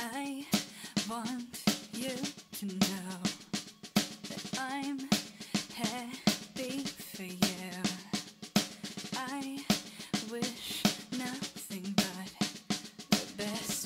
I want you to know that I'm happy for you. I wish nothing but the best.